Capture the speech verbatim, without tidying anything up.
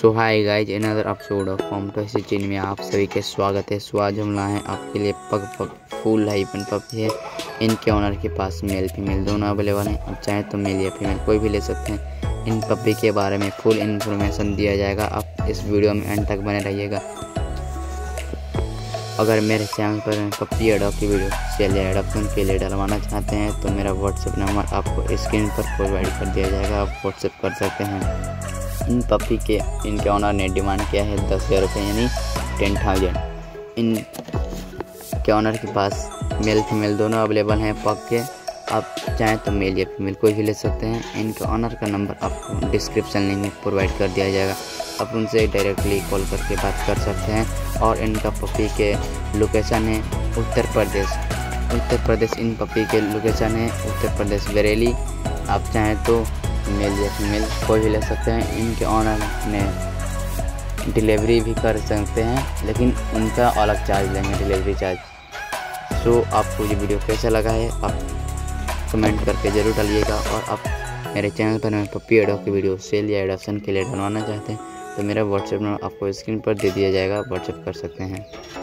So hi guys another episode of form to ऐसे channel में आप सभी के स्वागत है। सो आज हम लाए हैं आपके लिए पग पग फुल हाइपन पपी है। इनके ऑनर के पास मेल फीमेल दोनों अवेलेबल हैं। आप चाहें तो मेल या फीमेल कोई भी ले सकते हैं। इन पपी के बारे में फुल इन्फॉर्मेशन दिया जाएगा। आप इस वीडियो में एंड तक बने रहिएगा। अगर मेरे चैनल पर पपी अडॉप्ट की वीडियो सेल या अडॉप्शन के लिए डलवाना चाहते हैं तो मेरा व्हाट्सएप नंबर आपको स्क्रीन पर प्रोवाइड कर दिया जाएगा। आप व्हाट्सएप कर सकते हैं। इन पपी के इनके ऑनर ने डिमांड किया है दस हज़ार रुपये यानी टेन थाउजेंड। इन के ऑनर के पास मेल फीमेल दोनों अवेलेबल हैं पग के। आप चाहें तो मेल या फीमेल कोई भी ले सकते हैं। इनके ऑनर का नंबर आपको डिस्क्रिप्शन लिंक में प्रोवाइड कर दिया जाएगा। आप उनसे डायरेक्टली कॉल करके बात कर सकते हैं। और इनका पपी के लोकेशन है उत्तर प्रदेश उत्तर प्रदेश इन पपी के लोकेशन है उत्तर प्रदेश बरेली। आप चाहें तो मेल या फीमेल कोई भी ले सकते हैं। इनके ऑनर ने डिलीवरी भी कर सकते हैं, लेकिन उनका अलग चार्ज लेंगे, डिलीवरी चार्ज। सो आपको ये वीडियो कैसा लगा है आप कमेंट करके ज़रूर डालिएगा। और आप मेरे चैनल पर मैं पप्पी एडॉप्ट की वीडियो सेल या एडॉप्शन के लिए डलवाना चाहते हैं तो मेरा व्हाट्सएप नंबर आपको स्क्रीन पर दे दिया जाएगा। व्हाट्सएप कर सकते हैं।